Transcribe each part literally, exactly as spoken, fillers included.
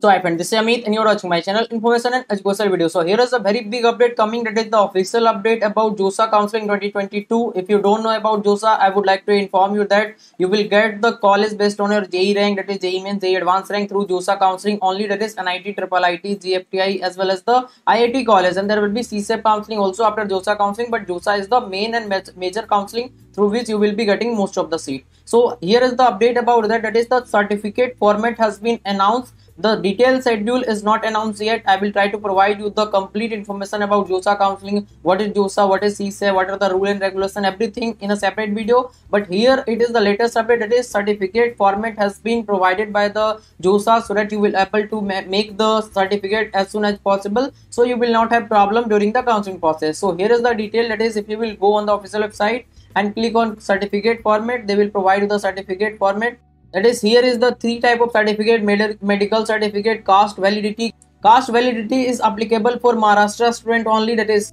So hi friends, this is Amit and you are watching my channel Information and Educational Video. So here is a very big update coming, that is the official update about JoSAA Counseling twenty twenty-two. If you don't know about JoSAA, I would like to inform you that you will get the college based on your J E E rank, that is J E E means J E E Advanced rank, through JoSAA Counseling only, that is N I T, triple I T, G F T I as well as the I I T college, and there will be C S A counseling also after JoSAA Counseling, but JoSAA is the main and major counseling through which you will be getting most of the seat. So here is the update about that, that is the certificate format has been announced. The detailed schedule is not announced yet. I will try to provide you the complete information about JoSAA counseling, what is JoSAA, what is C S A, what are the rules and regulations, everything in a separate video. But here it is the latest update, that is certificate format has been provided by the JoSAA, so that you will able to ma make the certificate as soon as possible, so you will not have problem during the counseling process. So here is the detail, that is if you will go on the official website and click on certificate format, they will provide you the certificate format. That is, here is the three type of certificate: med medical certificate, caste validity. Caste validity is applicable for Maharashtra student only. That is,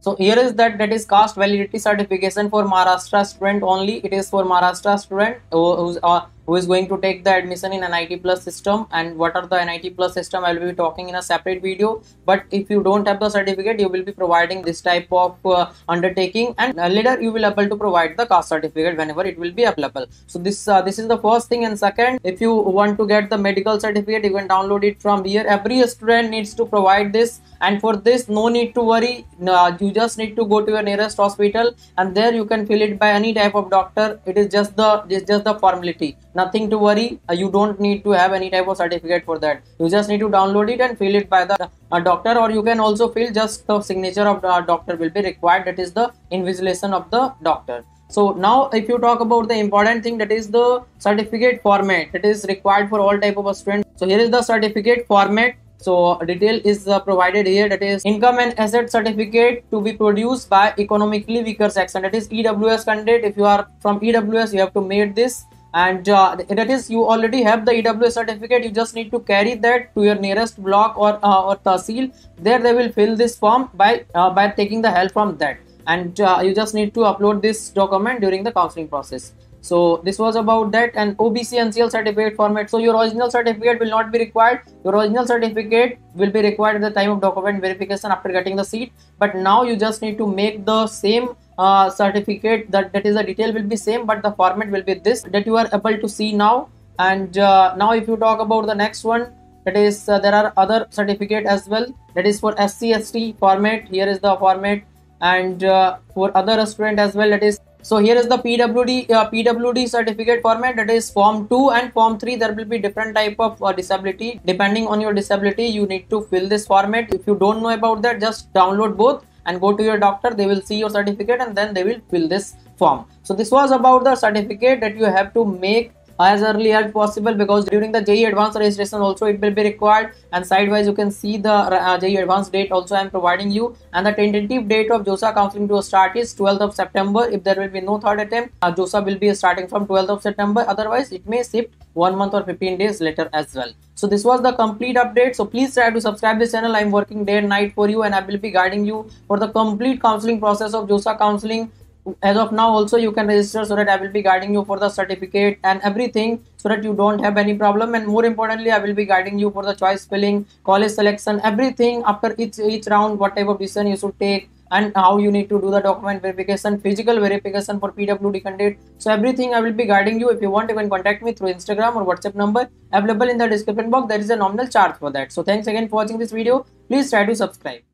so here is that that is caste validity certification for Maharashtra student only. It is for Maharashtra student who, uh, who is going to take the admission in N I T plus system. And what are the N I T plus system, I will be talking in a separate video. But if you don't have the certificate, you will be providing this type of uh, undertaking, and uh, later you will able to provide the caste certificate whenever it will be available. So this uh, this is the first thing. And second, if you want to get the medical certificate, you can download it from here. Every student needs to provide this, and for this no need to worry. Uh, you just need to go to your nearest hospital, and there you can fill it by any type of doctor. It is just the it's just the formality. Nothing to worry, uh, you don't need to have any type of certificate for that. You just need to download it and fill it by the uh, doctor, or you can also fill, just the signature of the uh, doctor will be required, that is the invigilation of the doctor. So now if you talk about the important thing, that is the certificate format that is required for all type of students. So here is the certificate format. So detail is uh, provided here, that is income and asset certificate to be produced by economically weaker section, that is E W S candidate. If you are from E W S, you have to make this. And uh, that is, you already have the E W S certificate, you just need to carry that to your nearest block or uh, or tahsil. There they will fill this form by uh, by taking the help from that, and uh, you just need to upload this document during the counseling process. So this was about that. And O B C N C L certificate format. So your original certificate will not be required. Your original certificate will be required at the time of document verification after getting the seat. But now you just need to make the same uh, certificate, that that is the detail will be same, but the format will be this that you are able to see now. And uh, now if you talk about the next one, that is uh, there are other certificate as well, that is for S C S T format. Here is the format. And uh, for other student as well, that is. So here is the P W D uh, P W D certificate format, that is form two and form three. There will be different type of uh, disability. Depending on your disability, you need to fill this format. If you don't know about that, just download both and go to your doctor. They will see your certificate, and then they will fill this form. So this was about the certificate that you have to make as early as possible, because during the J E E Advanced registration also it will be required. And sidewise you can see the uh, J E E Advanced date also I am providing you, and the tentative date of JoSAA counseling to start is twelfth of September. If there will be no third attempt, uh, JoSAA will be starting from twelfth of September, otherwise it may shift one month or fifteen days later as well. So this was the complete update. So please try to subscribe this channel. I am working day and night for you, and I will be guiding you for the complete counseling process of JoSAA counseling. As of now also you can register, so that I will be guiding you for the certificate and everything, so that you don't have any problem. And more importantly, I will be guiding you for the choice filling, college selection, everything after each each round, what type of decision you should take, and how you need to do the document verification, physical verification for P W D candidate. So everything I will be guiding you. If you want, you can contact me through Instagram or WhatsApp number available in the description box. There is a nominal charge for that. So thanks again for watching this video. Please try to subscribe.